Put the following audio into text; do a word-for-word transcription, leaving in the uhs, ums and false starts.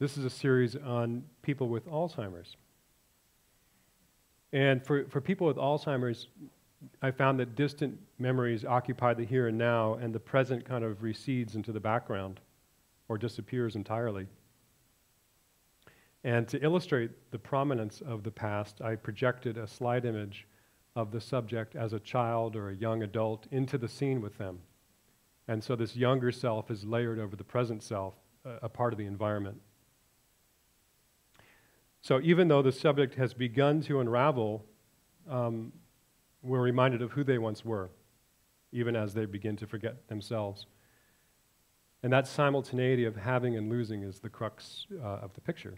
This is a series on people with Alzheimer's. And for, for people with Alzheimer's, I found that distant memories occupy the here and now, and the present kind of recedes into the background or disappears entirely. And to illustrate the prominence of the past, I projected a slide image of the subject as a child or a young adult into the scene with them. And so this younger self is layered over the present self, a, a part of the environment. So even though the subject has begun to unravel, um, we're reminded of who they once were, even as they begin to forget themselves. And that simultaneity of having and losing is the crux uh, of the picture.